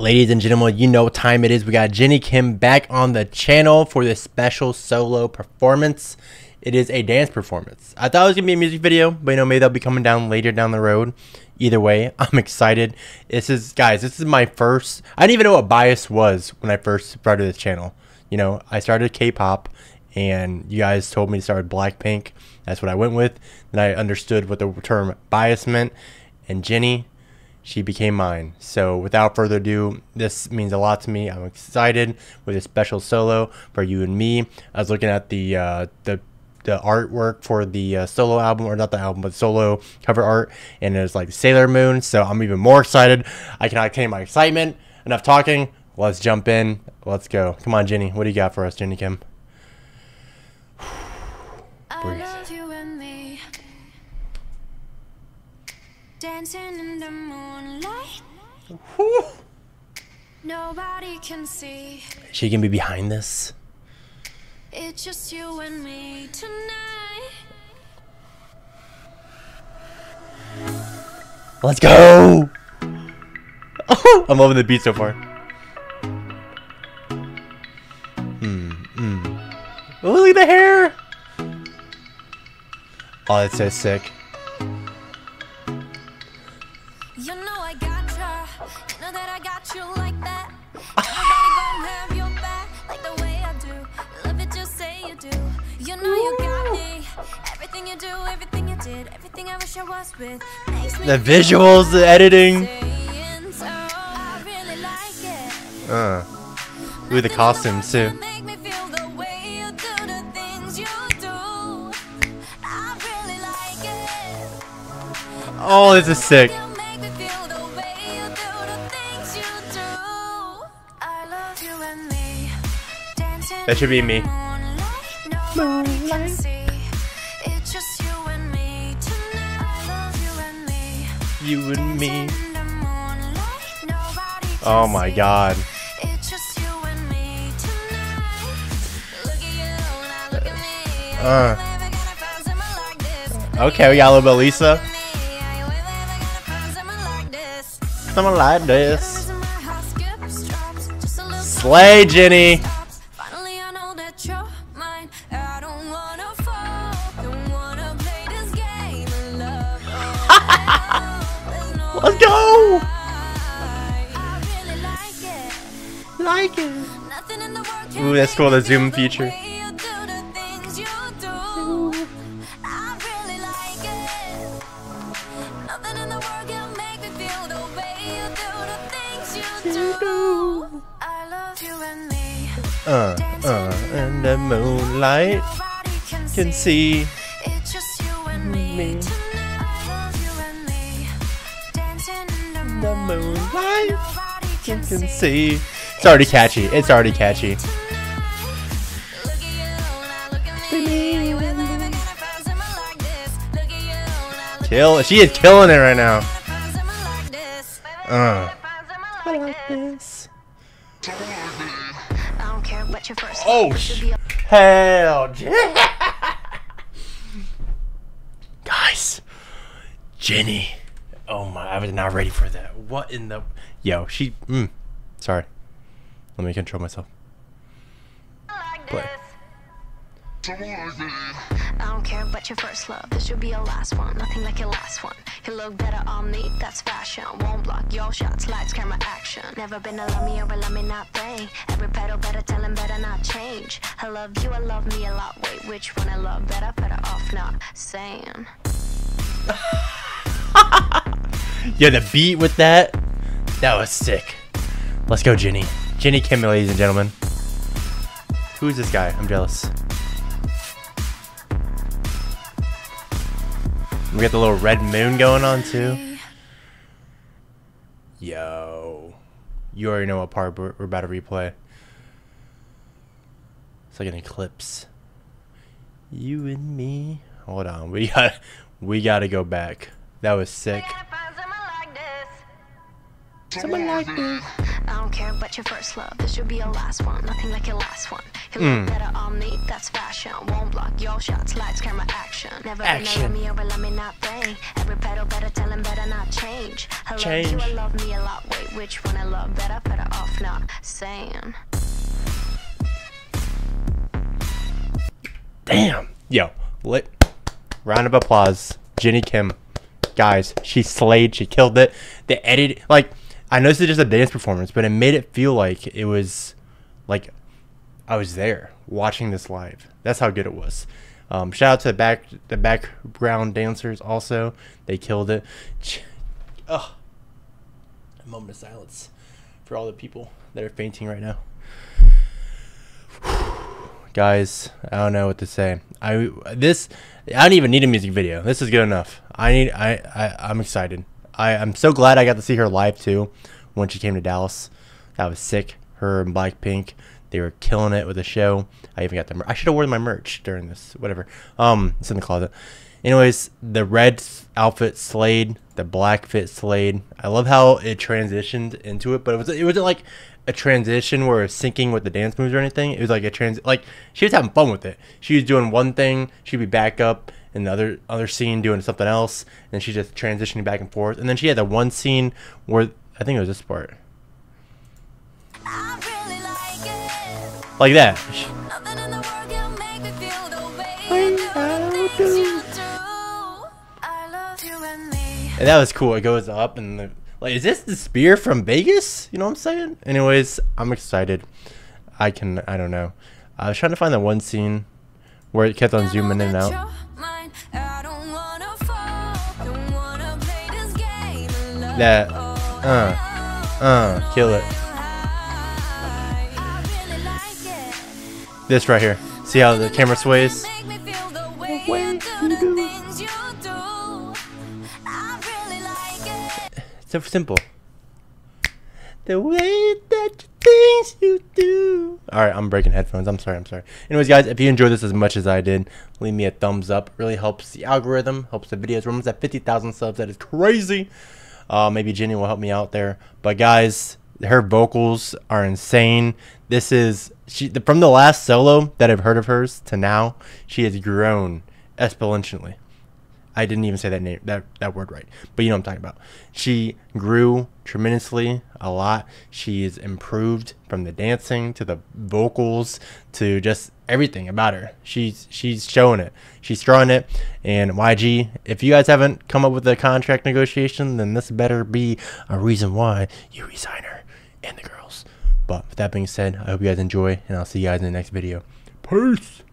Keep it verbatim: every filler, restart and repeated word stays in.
Ladies and gentlemen, you know what time it is. We got Jennie Kim back on the channel for this special solo performance. It is a dance performance. I thought it was gonna be a music video, but you know, maybe that'll be coming down later down the road. Either way, I'm excited. This is, guys, this is my first, I didn't even know what bias was when I first started this channel. You know, I started K-pop and you guys told me to start with Blackpink. That's what I went with. Then I understood what the term bias meant, and Jennie, she became mine. So without further ado, this means a lot to me. I'm excited with a special solo for you and me. I was looking at the uh, the, the artwork for the uh, solo album, or not the album, but solo cover art, and it was like Sailor Moon. So I'm even more excited. I cannot contain my excitement. Enough talking. Let's jump in. Let's go. Come on, Jennie. What do you got for us, Jennie Kim? Breathe. Dancing in the moonlight. Whew. Nobody can see. She can be behind this. It's just you and me tonight. Let's go. Oh, I'm loving the beat so far. Hmm. Mm. Oh, look at the hair. Oh, that's so sick. You know I got you. You know that I got you like that. Everybody gon' have your back like the way I do. Love it, just say you do. You know you got me. Everything you do, everything you did, everything I wish I was with. The visuals, the editing. I really like it. Uh. Ooh, the costumes too. Make me feel the way you do the things you do. I really like it. Oh, this is sick. That should be me. It's just you and me tonight. You and me. Oh my god. It's just you and me tonight. Look at you, look at me. Okay, we got a little bit of LISA. Someone like this. Slay, Jennie. Let's go! I really like it. Like it. Ooh, that's cool, the zoom feature. Uh, uh, and the moonlight can see. It's just you and me. The moonlight can see. It's already catchy. It's already catchy. Kill. She is killing it right now. Uh. Oh, hell yeah. Guys, Jennie. Oh my, I was not ready for that. What in the... Yo, she... Mm, sorry. Let me control myself. Play. I don't care about your first love. This should be your last one. Nothing like your last one. You look better on me. That's fashion. Won't block your shots. Lights, camera, action. Never been a love me or a love me not playing. Every pedal better tell him better not change. I love you, I love me a lot. Wait, which one I love better? Better off not saying. Yeah, the beat with that, that was sick. Let's go, Jennie. Jennie Kim, ladies and gentlemen. Who is this guy? I'm jealous. We got the little red moon going on too. Yo, you already know what part we're about to replay. It's like an eclipse. You and me. Hold on, we got, we got to go back. That was sick. Someone like this. I don't care about your first love. This should be your last one. Nothing like your last one. You mm. look better on me. That's fashion. Won't block your shots. Lights, camera, action. Never action. Me over, let me not play. Every pedal better tell him better not change. I love change. You, I love me a lot. Wait, which one I love better? Better off not saying. Damn. Yo. Lit. Round of applause. Jennie Kim. Guys, she slayed. She killed it. The edit, like, I know this is just a dance performance, but it made it feel like it was, like, I was there watching this live. That's how good it was. Um, shout out to the back, the background dancers also. They killed it. Oh, a moment of silence for all the people that are fainting right now. Guys, I don't know what to say. I this I don't even need a music video. This is good enough. I need I, I I'm excited. I, I'm so glad I got to see her live too when she came to Dallas. That was sick. Her and Blackpink. They were killing it with the show. I even got the mer I should have worn my merch during this. Whatever. Um it's in the closet. Anyways, the red outfit slayed, the black fit slayed. I love how it transitioned into it, but it was it wasn't like a transition where it's syncing with the dance moves or anything. It was like a trans like she was having fun with it. She was doing one thing, she'd be back up in the other other scene doing something else, and she just transitioning back and forth. And then she had that one scene where I think it was this part. I really like it. Like that. She, and that was cool. It goes up and the, like, is this the spear from Vegas? You know what I'm saying? Anyways, I'm excited. I can, I don't know. I was trying to find that one scene where it kept on zooming in and out. That, uh, uh, kill it. This right here. See how the camera sways? So simple. The way that you things you do. Alright, I'm breaking headphones. I'm sorry, I'm sorry. Anyways, guys, if you enjoyed this as much as I did, leave me a thumbs up. Really helps the algorithm, helps the videos. We're almost at fifty thousand subs. That is crazy. Uh, maybe Jennie will help me out there. But, guys, her vocals are insane. This is, she from the last solo that I've heard of hers to now, she has grown exponentially. I didn't even say that name, that, that word right, but you know what I'm talking about. She grew tremendously a lot. She is improved from the dancing to the vocals to just everything about her. She's she's showing it. She's throwing it. And Y G, if you guys haven't come up with a contract negotiation, then this better be a reason why you resign her and the girls. But with that being said, I hope you guys enjoy, and I'll see you guys in the next video. Peace.